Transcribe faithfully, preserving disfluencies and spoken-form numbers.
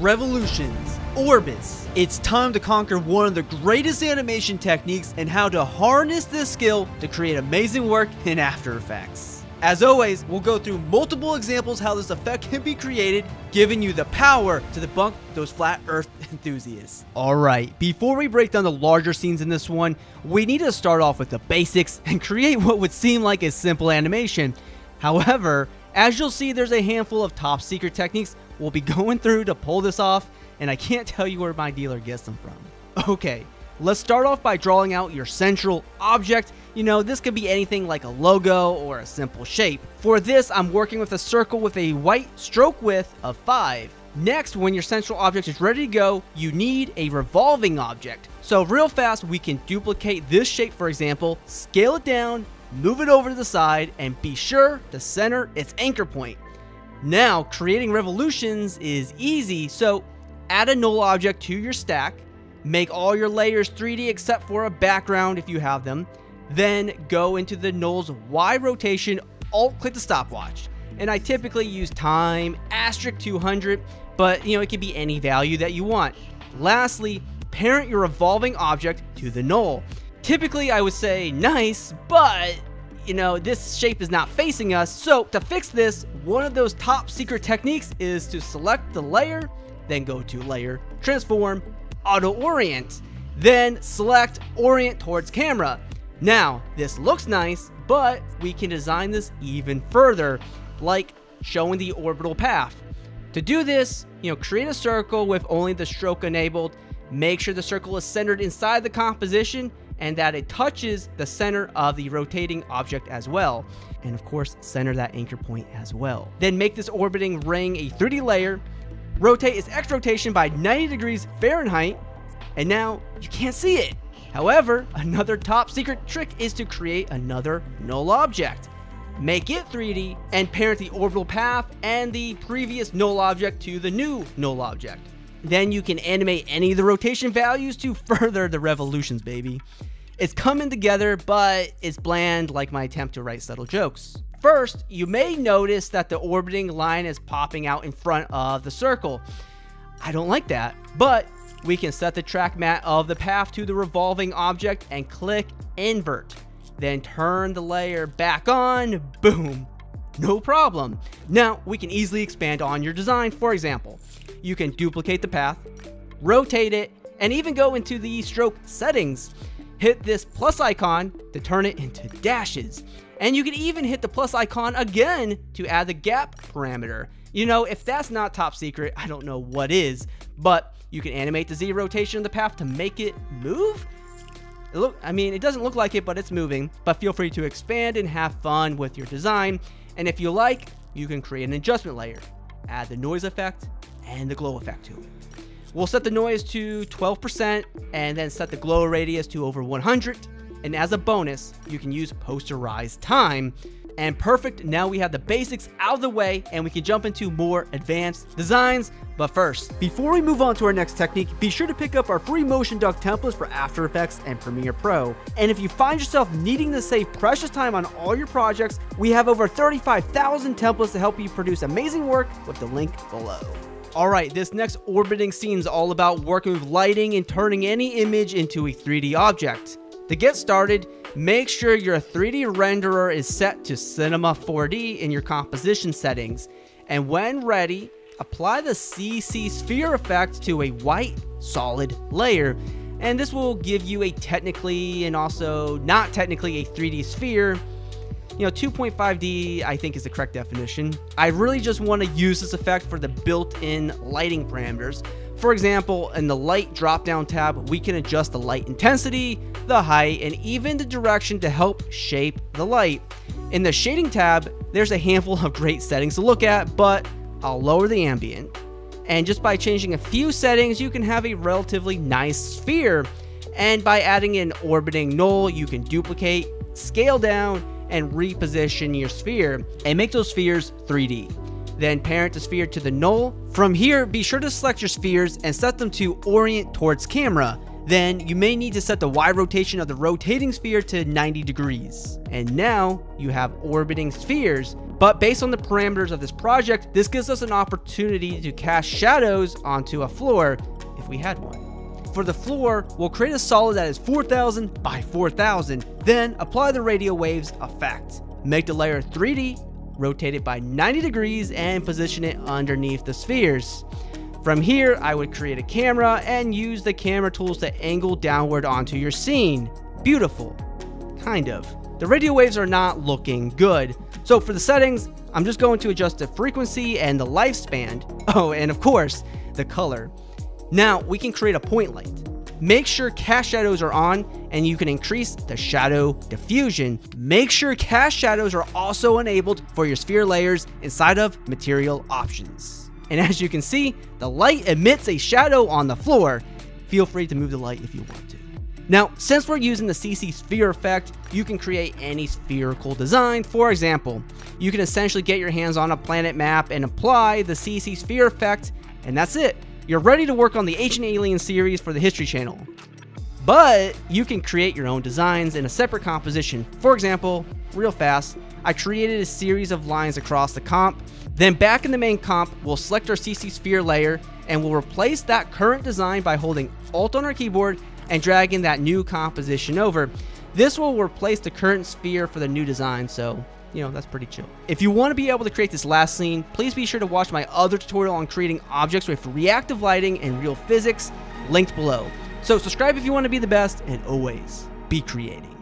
revolutions, orbits. It's time to conquer one of the greatest animation techniques and how to harness this skill to create amazing work in After Effects. As always, we'll go through multiple examples how this effect can be created, giving you the power to debunk those flat earth enthusiasts. Alright, before we break down the larger scenes in this one, we need to start off with the basics and create what would seem like a simple animation. However, as you'll see, there's a handful of top secret techniques we'll be going through to pull this off, and I can't tell you where my dealer gets them from. Okay, let's start off by drawing out your central object. You know, this could be anything like a logo or a simple shape. For this, I'm working with a circle with a white stroke width of five. Next, when your central object is ready to go, you need a revolving object. So real fast, we can duplicate this shape, for example, scale it down, move it over to the side, and be sure to center its anchor point. Now, creating revolutions is easy, so add a null object to your stack. Make all your layers three D except for a background if you have them. Then go into the null's Y rotation, alt-click the stopwatch. And I typically use time, asterisk two hundred, but you know, it could be any value that you want. Lastly, parent your revolving object to the null. Typically, I would say nice, but you know, this shape is not facing us. So to fix this, one of those top secret techniques is to select the layer, then go to layer, transform, auto orient, then select orient towards camera. Now, this looks nice, but we can design this even further, like showing the orbital path. To do this, you know, create a circle with only the stroke enabled, make sure the circle is centered inside the composition and that it touches the center of the rotating object as well. And of course, center that anchor point as well. Then make this orbiting ring a three D layer, rotate its X rotation by ninety degrees Fahrenheit, and now you can't see it. However, another top secret trick is to create another null object. Make it three D and parent the orbital path and the previous null object to the new null object. Then you can animate any of the rotation values to further the revolutions, baby. It's coming together, but it's bland like my attempt to write subtle jokes. First, you may notice that the orbiting line is popping out in front of the circle. I don't like that, but we can set the track mat of the path to the revolving object and click invert. Then turn the layer back on, boom, no problem. Now we can easily expand on your design. For example, you can duplicate the path, rotate it, and even go into the stroke settings. Hit this plus icon to turn it into dashes. And you can even hit the plus icon again to add the gap parameter. You know, if that's not top secret, I don't know what is, but you can animate the Z rotation of the path to make it move. It look, I mean, it doesn't look like it, but it's moving. But feel free to expand and have fun with your design. And if you like, you can create an adjustment layer, add the noise effect and the glow effect to it. We'll set the noise to twelve percent and then set the glow radius to over one hundred. And as a bonus, you can use posterized time. And perfect, now we have the basics out of the way and we can jump into more advanced designs. But first, before we move on to our next technique, be sure to pick up our free motion duck templates for After Effects and Premiere Pro. And if you find yourself needing to save precious time on all your projects, we have over thirty-five thousand templates to help you produce amazing work with the link below. Alright, this next orbiting scene is all about working with lighting and turning any image into a three D object. To get started, make sure your three D renderer is set to Cinema four D in your composition settings. And when ready, apply the C C sphere effect to a white solid layer. And this will give you a technically and also not technically a three D sphere. You know, two point five D, I think, is the correct definition. I really just want to use this effect for the built-in lighting parameters. For example, in the light drop-down tab, we can adjust the light intensity, the height, and even the direction to help shape the light. In the shading tab, there's a handful of great settings to look at, but I'll lower the ambient. And just by changing a few settings, you can have a relatively nice sphere. And by adding an orbiting null, you can duplicate, scale down, and reposition your sphere and make those spheres three D. Then parent the sphere to the null. From here, be sure to select your spheres and set them to orient towards camera. Then you may need to set the Y rotation of the rotating sphere to ninety degrees. And now you have orbiting spheres. But based on the parameters of this project, this gives us an opportunity to cast shadows onto a floor if we had one. For the floor, we'll create a solid that is four thousand by four thousand, then apply the radio waves effect. Make the layer three D, rotate it by ninety degrees, and position it underneath the spheres. From here, I would create a camera and use the camera tools to angle downward onto your scene. Beautiful. Kind of. The radio waves are not looking good. So for the settings, I'm just going to adjust the frequency and the lifespan. Oh, and of course, the color. Now we can create a point light. Make sure cast shadows are on, and you can increase the shadow diffusion. Make sure cast shadows are also enabled for your sphere layers inside of material options. And as you can see, the light emits a shadow on the floor. Feel free to move the light if you want to. Now, since we're using the C C sphere effect, you can create any spherical design. For example, you can essentially get your hands on a planet map and apply the C C sphere effect, and that's it. You're ready to work on the Ancient Alien series for the History Channel. But you can create your own designs in a separate composition. For example, real fast, I created a series of lines across the comp. Then back in the main comp, we'll select our C C sphere layer, and we'll replace that current design by holding Alt on our keyboard and dragging that new composition over. This will replace the current sphere for the new design, so you know, that's pretty chill. If you want to be able to create this last scene, please be sure to watch my other tutorial on creating objects with reactive lighting and real physics, linked below. So subscribe if you want to be the best, and always be creating.